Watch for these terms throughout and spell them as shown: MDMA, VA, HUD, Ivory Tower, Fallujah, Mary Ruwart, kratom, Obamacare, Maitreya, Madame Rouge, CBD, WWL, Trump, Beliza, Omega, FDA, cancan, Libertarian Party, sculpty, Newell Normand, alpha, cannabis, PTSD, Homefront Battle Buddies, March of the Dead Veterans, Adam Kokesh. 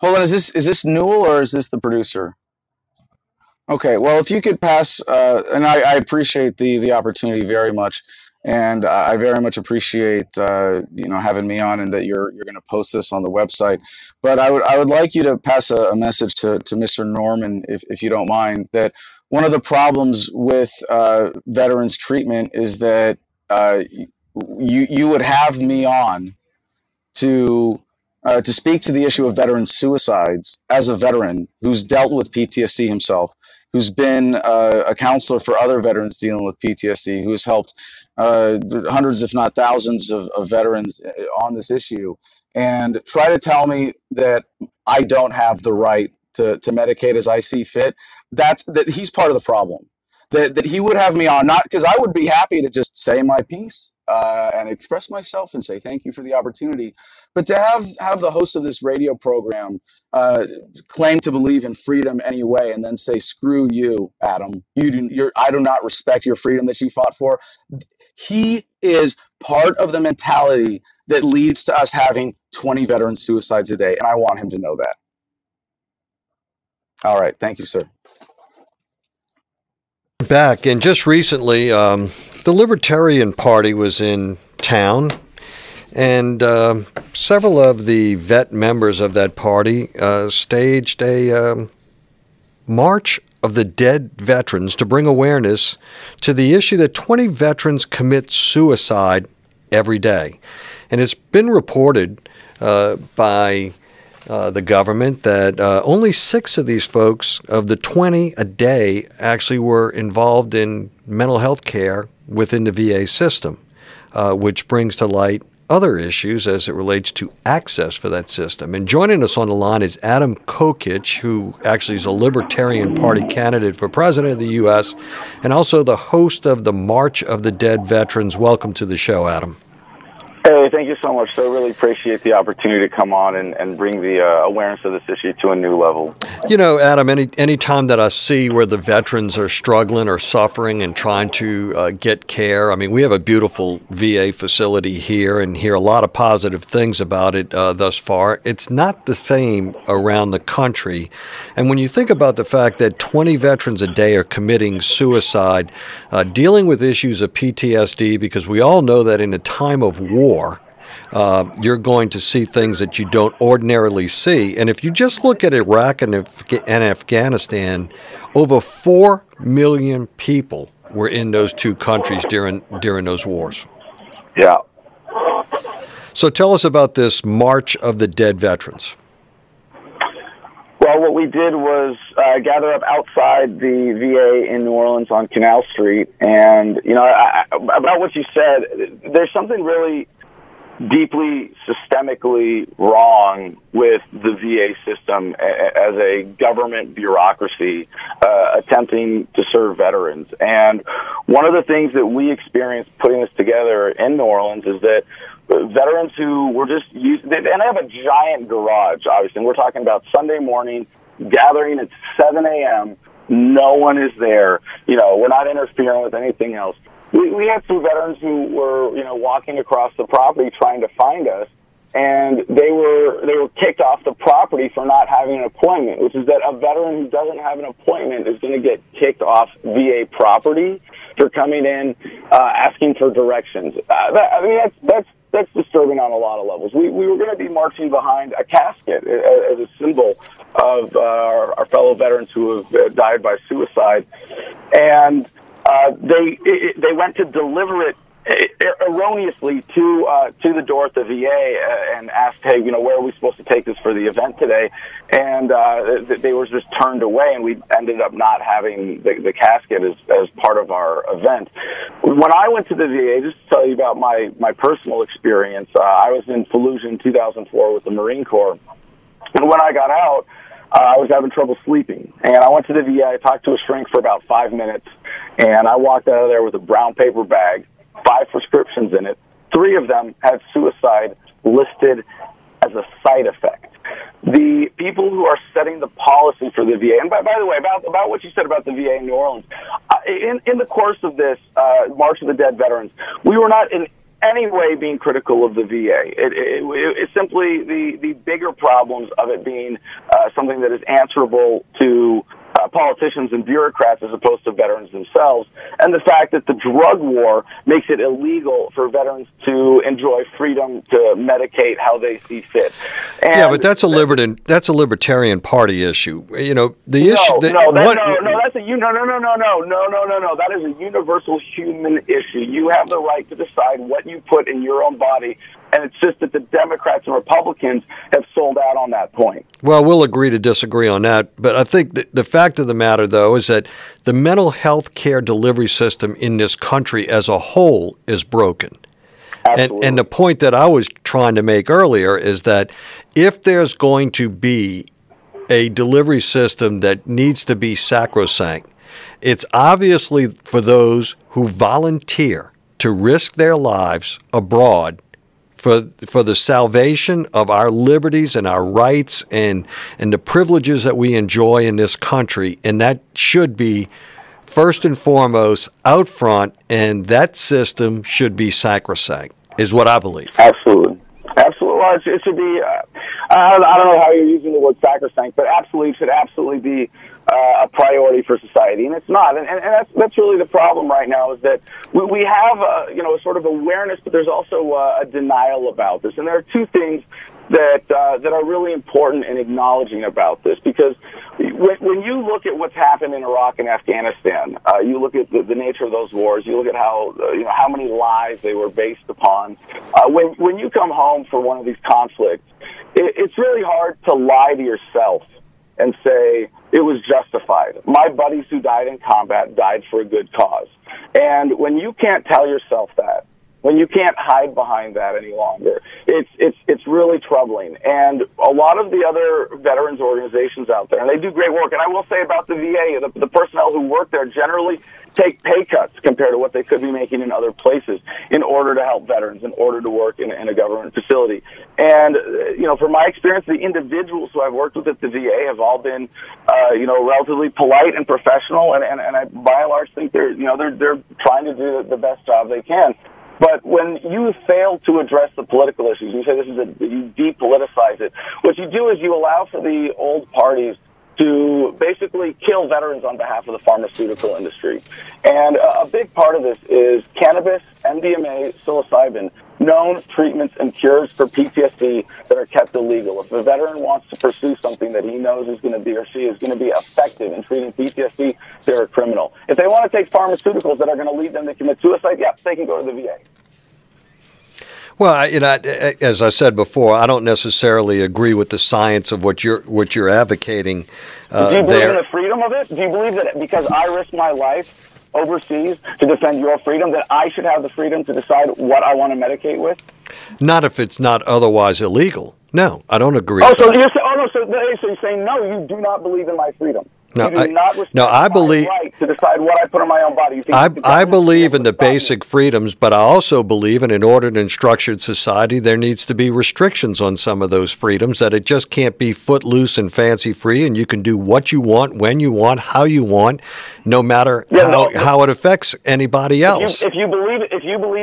Hold on, is this Newell or is this the producer? Okay, well, if you could pass, and I appreciate the opportunity very much, and I very much appreciate you know, having me on, and that you're going to post this on the website. But I would like you to pass a message to Mr. Normand, if you don't mind, that one of the problems with veterans treatment is that you would have me on to speak to the issue of veteran suicides as a veteran who's dealt with PTSD himself, who's been a counselor for other veterans dealing with PTSD, who's helped hundreds, if not thousands, of veterans on this issue, and try to tell me that I don't have the right to medicate as I see fit. That he's part of the problem. That he would have me on, not because I would be happy to just say my piece and express myself and say thank you for the opportunity, but to have the host of this radio program claim to believe in freedom anyway, and then say, "Screw you, Adam. I do not respect your freedom that you fought for." He is part of the mentality that leads to us having 20 veteran suicides a day, and I want him to know that. All right, thank you, sir. Back, and just recently the Libertarian Party was in town, and several of the vet members of that party staged a March of the Dead Veterans to bring awareness to the issue that 20 veterans commit suicide every day. And it's been reported by the government that only 6 of these folks, of the 20 a day, actually were involved in mental health care within the VA system, which brings to light other issues as it relates to access for that system. And joining us on the line is Adam Kokesh, who actually is a Libertarian Party candidate for president of the U.S. and also the host of the March of the Dead Veterans. Welcome to the show, Adam. Hey, thank you so much. So I really appreciate the opportunity to come on and bring the awareness of this issue to a new level. You know, Adam, any time that I see where the veterans are struggling or suffering and trying to get care, I mean, we have a beautiful VA facility here and hear a lot of positive things about it thus far. It's not the same around the country. And when you think about the fact that 20 veterans a day are committing suicide, dealing with issues of PTSD, because we all know that in a time of war, you're going to see things that you don't ordinarily see. And if you just look at Iraq and Afghanistan, over 4 million people were in those two countries during those wars. Yeah. So tell us about this March of the Dead Veterans. Well, what we did was gather up outside the VA in New Orleans on Canal Street. And, you know, about what you said, there's something really deeply systemically wrong with the VA system as a government bureaucracy attempting to serve veterans. And one of the things that we experienced putting this together in New Orleans is that veterans who were just used, and they have a giant garage, obviously, and we're talking about Sunday morning, gathering at 7 a.m., no one is there, you know, we're not interfering with anything else. We had some veterans who were, you know, walking across the property trying to find us, and they were kicked off the property for not having an appointment, which is that a veteran who doesn't have an appointment is going to get kicked off VA property for coming in, asking for directions. I mean, that's disturbing on a lot of levels. We were going to be marching behind a casket as a symbol of our fellow veterans who have died by suicide, and they went to deliver it erroneously to the door at the VA and asked, hey, you know, where are we supposed to take this for the event today? And they were just turned away, and we ended up not having the casket as part of our event. When I went to the VA, just to tell you about my personal experience, I was in Fallujah in 2004 with the Marine Corps, and when I got out, I was having trouble sleeping, and I went to the VA, I talked to a shrink for about 5 minutes, and I walked out of there with a brown paper bag, 5 prescriptions in it. 3 of them had suicide listed as a side effect. The people who are setting the policy for the VA, and by the way, about what you said about the VA in New Orleans, in the course of this March of the Dead Veterans, we were not in any way being critical of the VA. It's simply the bigger problems of it being something that is answerable to politicians and bureaucrats as opposed to veterans themselves, and the fact that the drug war makes it illegal for veterans to enjoy freedom to medicate how they see fit. And yeah, but that's a Libertarian Party issue. You know, the issue that that is a universal human issue. You have the right to decide what you put in your own body. And it's just that the Democrats and Republicans have sold out on that point. Well, we'll agree to disagree on that. But I think the fact of the matter, though, is that the mental health care delivery system in this country as a whole is broken. And the point that I was trying to make earlier is that if there's going to be a delivery system that needs to be sacrosanct, it's obviously for those who volunteer to risk their lives abroad for the salvation of our liberties and our rights and the privileges that we enjoy in this country. And that should be first and foremost out front, and that system should be sacrosanct, is what I believe. Absolutely. Absolutely. Well, it should be, I don't know how you're using the word sacrosanct, but absolutely should absolutely be a priority for society, and it's not. And that's really the problem right now, is that we have a sort of awareness, but there's also a denial about this. And there are two things that are really important in acknowledging about this, because when you look at what's happened in Iraq and Afghanistan, you look at the nature of those wars, you look at how how many lies they were based upon. When you come home from one of these conflicts, it's really hard to lie to yourself and say it was justified. My buddies who died in combat died for a good cause. And when you can't tell yourself that, when you can't hide behind that any longer, it's really troubling. And a lot of the other veterans organizations out there, and they do great work, and I will say about the VA, the personnel who work there generally take pay cuts compared to what they could be making in other places in order to help veterans, in order to work in a government facility. And, from my experience, the individuals who I've worked with at the VA have all been, relatively polite and professional, and I by and large think they're trying to do the best job they can. But when you fail to address the political issues, you say you depoliticize it. What you do is you allow for the old parties to basically kill veterans on behalf of the pharmaceutical industry. And a big part of this is cannabis, MDMA, psilocybin, known treatments and cures for PTSD that are kept illegal. If a veteran wants to pursue something that he knows is going to be, or she is going to be, effective in treating PTSD, they're a criminal. If they want to take pharmaceuticals that are going to lead them to commit suicide, yes, they can go to the VA. Well, as I said before, I don't necessarily agree with the science of what you're advocating. Do you believe in the freedom of it? Do you believe that because I risk my life overseas to defend your freedom, that I should have the freedom to decide what I want to medicate with? Not if it's not otherwise illegal. No, I don't agree. Oh, so you're saying no? You do not believe in my freedom. No, I believe right to decide what I put on my own body. I believe in the basic freedoms, but I also believe in an ordered and structured society. There needs to be restrictions on some of those freedoms, that it just can't be footloose and fancy free, and you can do what you want, when you want, how you want, no matter how it affects anybody else. If you believe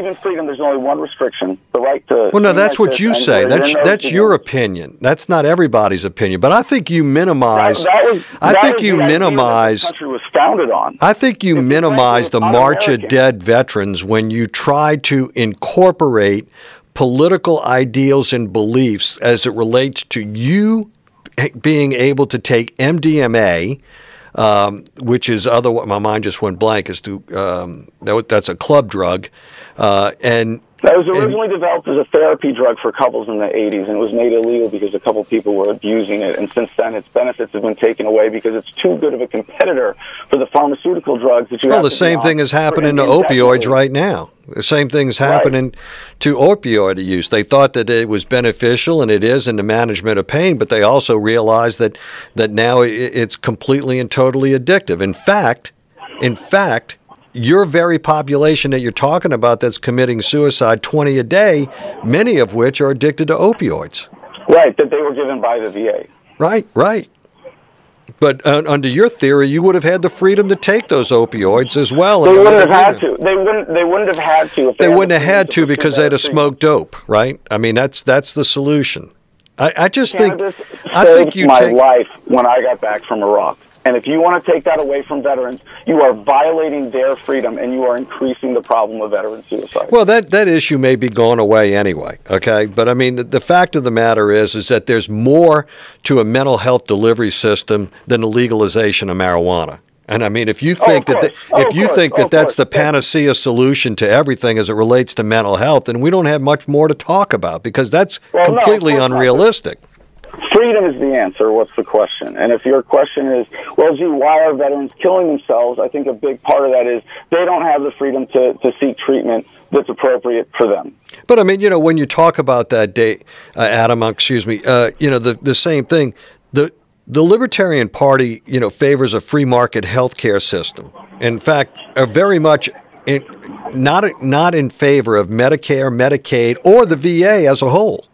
in freedom, there's only one restriction: the right to. Well, no, that's what you say. That's your opinion. That's not everybody's opinion. But I think you minimize. That country was founded on. I think you minimize the March of Dead Veterans when you try to incorporate political ideals and beliefs as it relates to you being able to take MDMA, which is my mind just went blank as to that's a club drug, and. That was originally developed as a therapy drug for couples in the 80s, and it was made illegal because a couple people were abusing it. And since then, its benefits have been taken away because it's too good of a competitor for the pharmaceutical drugs that you have. Well, the same thing is happening to opioids right now. The same thing is happening to opioid use. They thought that it was beneficial, and it is in the management of pain, but they also realize that now it's completely and totally addictive. In fact, your very population that you're talking about that's committing suicide, 20 a day, many of which are addicted to opioids. Right, that they were given by the VA. Right, right. But under your theory, you would have had the freedom to take those opioids as well. They wouldn't have had to. They wouldn't have had to. If they wouldn't have had to because they'd have smoked dope, right? I mean, that's the solution. I just think saved my life when I got back from Iraq. And if you want to take that away from veterans, you are violating their freedom, and you are increasing the problem of veteran suicide. Well, that issue may be gone away anyway, okay? But, I mean, the fact of the matter is that there's more to a mental health delivery system than the legalization of marijuana. And, I mean, if you think that's the panacea solution to everything as it relates to mental health, then we don't have much more to talk about because that's completely unrealistic. Freedom is the answer. What's the question? And if your question is, well, gee, why are veterans killing themselves? I think a big part of that is they don't have the freedom to seek treatment that's appropriate for them. But I mean, you know, when you talk about that day, Adam, excuse me, you know, the same thing. The Libertarian Party, you know, favors a free market healthcare system. In fact, are very much not in favor of Medicare, Medicaid, or the VA as a whole.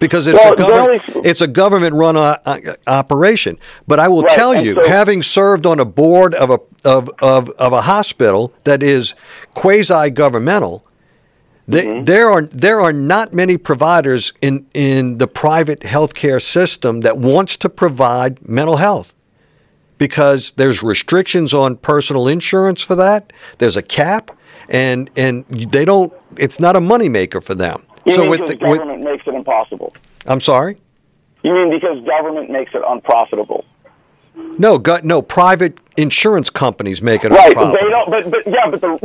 Because it's a government-run operation. But I will tell you, having served on a board of a hospital that is quasi-governmental, there are not many providers in the private healthcare system that wants to provide mental health because there's restrictions on personal insurance for that. There's a cap, and they don't. It's not a moneymaker for them. You mean because government makes it impossible? I'm sorry? You mean because government makes it unprofitable? No, no. Private insurance companies make it unprofitable. Right, they don't. But no.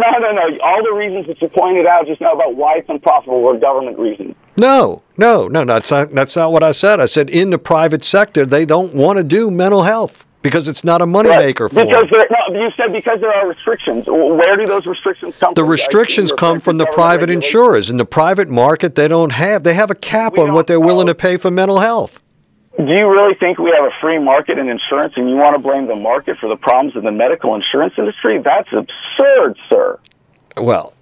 All the reasons that you pointed out just now about why it's unprofitable were government reasons. No. That's not what I said. I said in the private sector, they don't want to do mental health. Because it's not a moneymaker for them. No, you said because there are restrictions. Where do those restrictions come from? The restrictions come from the private insurers. In the private market, they have a cap on what they're willing to pay for mental health. Do you really think we have a free market in insurance and you want to blame the market for the problems in the medical insurance industry? That's absurd, sir. Well,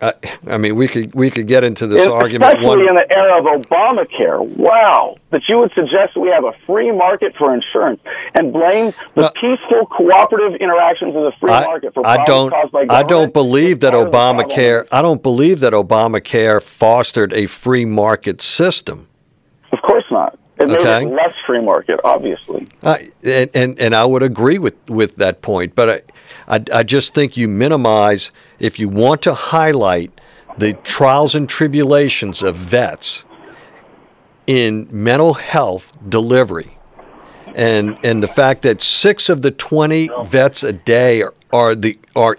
I mean, we could get into this argument. Especially in the era of Obamacare. Wow. That you would suggest we have a free market for insurance and blame the peaceful, cooperative interactions of the free market for problems caused by government. I don't believe that Obamacare fostered a free market system. Of course not. It made it less free market, obviously. And I would agree with that point, but I just think you minimize, if you want to highlight the trials and tribulations of vets in mental health delivery, and the fact that 6 of the 20 vets a day are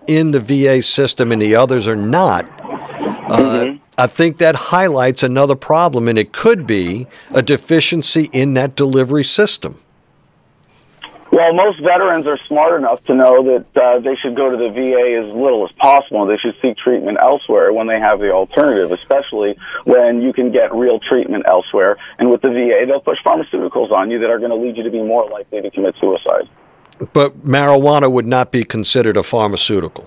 in the VA system and the others are not. I think that highlights another problem, and it could be a deficiency in that delivery system. Well, most veterans are smart enough to know that they should go to the VA as little as possible. They should seek treatment elsewhere when they have the alternative, especially when you can get real treatment elsewhere. And with the VA, they'll push pharmaceuticals on you that are going to lead you to be more likely to commit suicide. But marijuana would not be considered a pharmaceutical.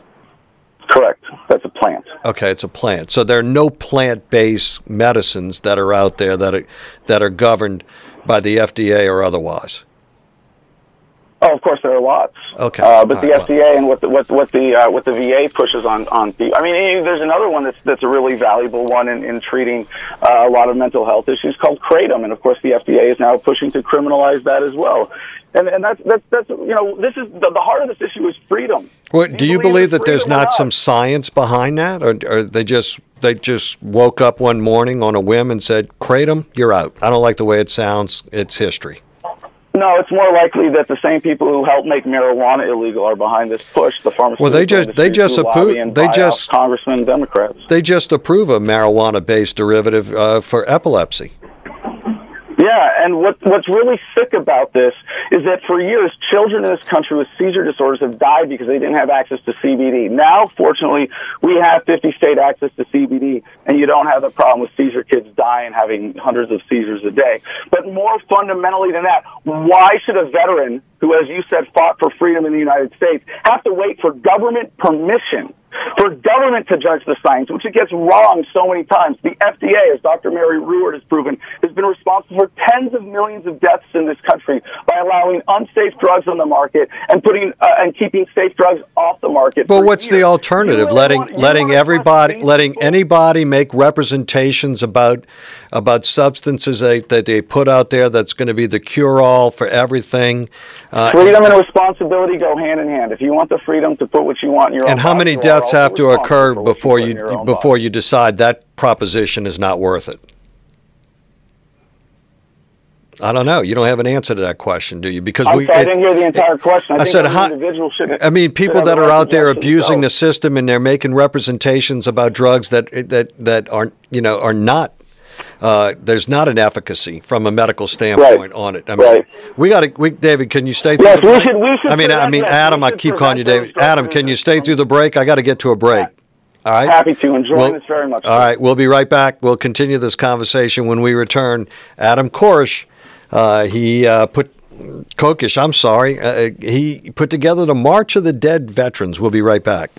Correct. That's a plant. Okay, it's a plant. So there are no plant-based medicines that are out there that are governed by the FDA or otherwise. Oh, of course, there are lots. Okay, but the FDA and what the VA pushes on people. I mean, there's another one that's a really valuable one in treating a lot of mental health issues called kratom, and of course, the FDA is now pushing to criminalize that as well. And that's you know, this is the heart of this issue is freedom. What, do you believe that there's not some science behind that, or they just woke up one morning on a whim and said, "Kratom, you're out. I don't like the way it sounds. It's history." No, it's more likely that the same people who helped make marijuana illegal are behind this push. The pharmaceutical industry, congressmen and Democrats. They just approve a marijuana-based derivative for epilepsy. Yeah, and what's really sick about this is that for years, children in this country with seizure disorders have died because they didn't have access to CBD. Now, fortunately, we have 50-state access to CBD, and you don't have the problem with seizure kids dying, having hundreds of seizures a day. But more fundamentally than that, why should a veteran who, as you said, fought for freedom in the United States have to wait for government permission? For government to judge the science, which it gets wrong so many times. The FDA, as Dr. Mary Ruwart has proven, has been responsible for tens of millions of deaths in this country by allowing unsafe drugs on the market and putting and keeping safe drugs off the market. But what's the alternative? Letting anybody make representations about substances that they put out there that's going to be the cure-all for everything. Freedom and responsibility go hand in hand. If you want the freedom to put what you want in your own. And how many deaths have to occur before you decide that proposition is not worth it? I don't know. You don't have an answer to that question, do you? Because I didn't hear the entire question. I mean, people that are out there abusing the system and they're making representations about drugs that aren't, are not. There's not an efficacy from a medical standpoint on it. I mean, David, can you stay through the break? We should Adam, I keep calling you David. Adam, can you stay through the break? I got to get to a break. All right. Happy to. Enjoy this very much. All right. We'll be right back. We'll continue this conversation when we return. Adam Kokesh, he put together the March of the Dead Veterans. We'll be right back.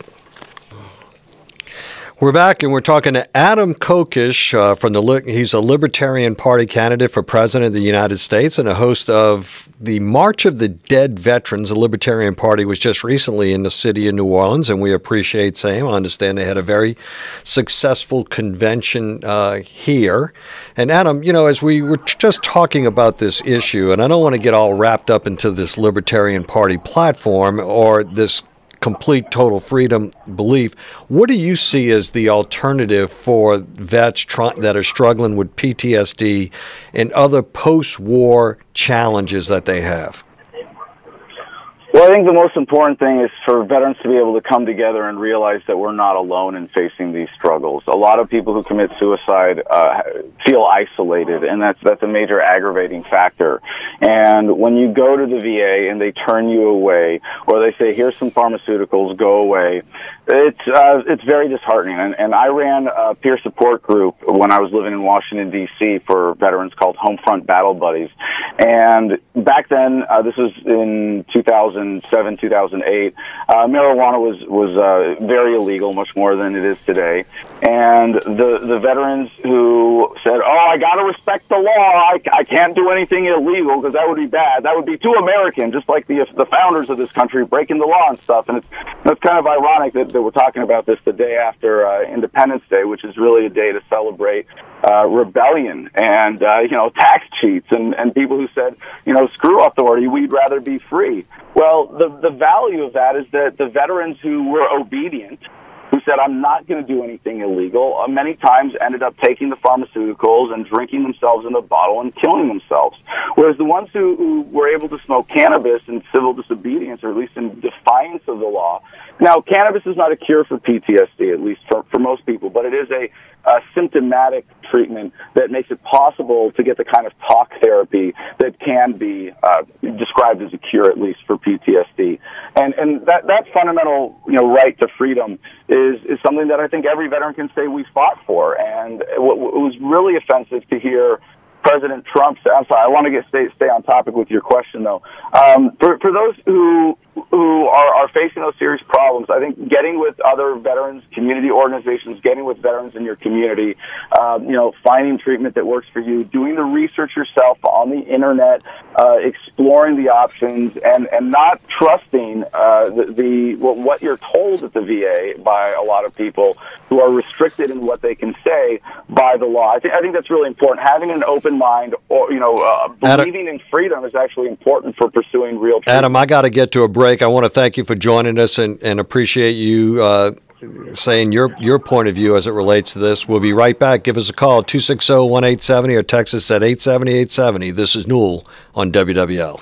We're back, and we're talking to Adam Kokesh. He's a Libertarian Party candidate for President of the United States and a host of the March of the Dead Veterans. The Libertarian Party was just recently in the city of New Orleans, and we appreciate saying, I understand they had a very successful convention here. And Adam, as we were just talking about this issue, and I don't want to get all wrapped up into this Libertarian Party platform or this complete total freedom belief. What do you see as the alternative for vets that are struggling with PTSD and other post-war challenges that they have? Well, I think the most important thing is for veterans to be able to come together and realize that we're not alone in facing these struggles. A lot of people who commit suicide feel isolated, and that's a major aggravating factor. And when you go to the VA and they turn you away, or they say, here's some pharmaceuticals, go away, it's very disheartening. And I ran a peer support group when I was living in Washington, D.C. for veterans called Homefront Battle Buddies. And back then, this was in 2007, 2008, marijuana was very illegal, much more than it is today. And the veterans who said, oh, I got to respect the law. I can't do anything illegal because that would be bad. That would be too American, just like the founders of this country breaking the law and stuff. And it's kind of ironic that we're talking about this the day after Independence Day, which is really a day to celebrate rebellion and, tax cheats and people who said, screw authority, we'd rather be free. Well, the value of that is that the veterans who were obedient, who said, I'm not going to do anything illegal, many times ended up taking the pharmaceuticals and drinking themselves in the bottle and killing themselves. Whereas the ones who were able to smoke cannabis in civil disobedience, or at least in defiance of the law. Now, cannabis is not a cure for PTSD, at least for most people, but it is a symptomatic treatment that makes it possible to get the kind of talk therapy that can be described as a cure, at least for PTSD. And that fundamental right to freedom is something that I think every veteran can say we fought for. And what was really offensive to hear President Trump say, I'm sorry, I want to stay on topic with your question, though. For those who are facing those serious problems, I think getting with other veterans, community organizations, getting with veterans in your community, finding treatment that works for you, doing the research yourself on the internet, exploring the options, and not trusting what you're told at the VA by a lot of people who are restricted in what they can say by the law. I think that's really important. Having an open mind, or believing in freedom, is actually important for pursuing real truth. Adam, I got to get to a break. I want to thank you for joining us and appreciate you saying your point of view as it relates to this. We'll be right back. Give us a call, 260-1870, or text us at 870-870. This is Newell on WWL.